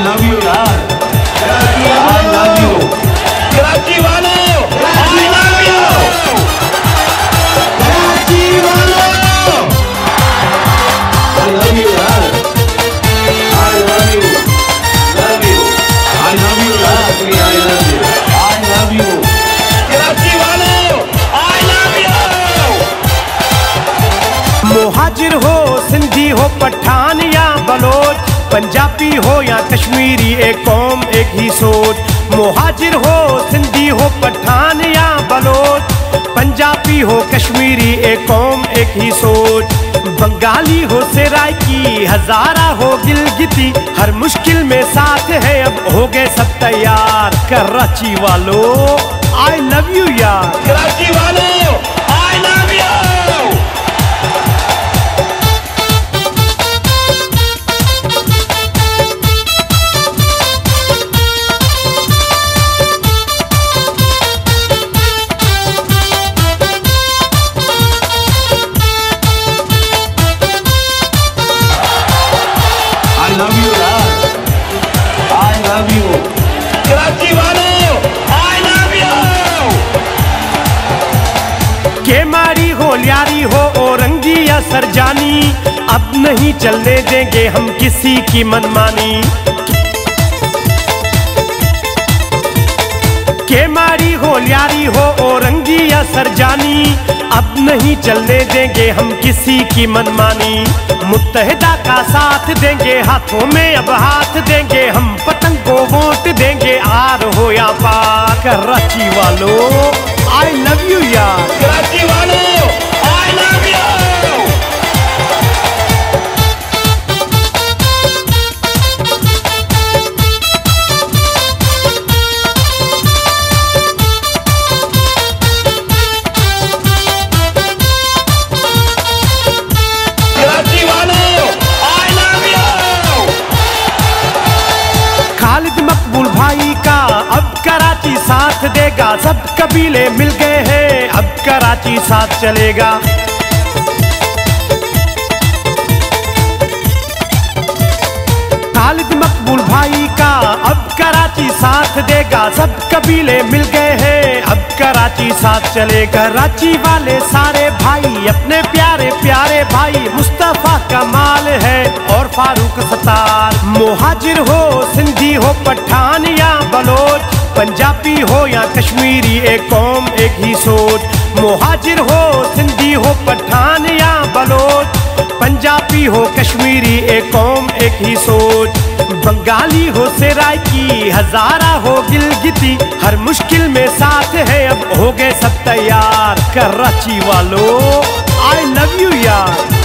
I love you यार, I love you Karachi वालों, I love you Karachi वालों, आई लव यू यार, I love you, love you, I love you यार, I love you, I love you Karachi वालों, I love you. मुहाजिर हो, सिंधी हो, पठान या Bloch, Punjabi हो या कश्मीरी, एक कौम एक ही सोच। मुहाजिर हो, सिंधी हो, पठान या बलोच, पंजाबी हो, कश्मीरी, एक कौम एक ही सोच। बंगाली हो, सरायकी, हजारा हो, गिलगिती, हर मुश्किल में साथ है, अब हो गए सब तैयार। कराची वालों आई लव यू यार, कराची वालों आई लव यू। होलियारी हो, औरंगी या सरजानी, अब नहीं चलने देंगे हम किसी की मनमानी। केमारी होलियारी हो, औरंगी या सरजानी, अब नहीं चलने देंगे हम किसी की मनमानी। मुतहदा का साथ देंगे, हाथों में अब हाथ देंगे, हम पतंग को वोट देंगे, आर हो या पार। कराची वालों आई लव यू यार, कराची वालों आई लव यू। कराची वालों आई लव यू। खालिद मकबूल भाई का अब कराची साथ देगा, सब कबीले मिल गए हैं, अब कराची साथ चलेगा। खालिद मकबूल भाई का अब कराची साथ देगा, सब कबीले मिल गए हैं, अब कराची साथ चलेगा। कराची वाले सारे भाई, अपने प्यारे प्यारे भाई, मुस्तफा कमाल है और फारूक सतार। मुहाजिर हो, सिंधी हो, पठान या बलोच, पंजाबी हो या कश्मीरी, एक कौम एक ही सोच। मुहाजिर हो, सिंधी हो, पठान या बलोच, पंजाबी हो, कश्मीरी, एक कौम एक ही सोच। बंगाली हो, सरायकी, हजारा हो, गिलगिती, हर मुश्किल में साथ है, अब हो गए सब तैयार। कराची वालों आई लव यू यार।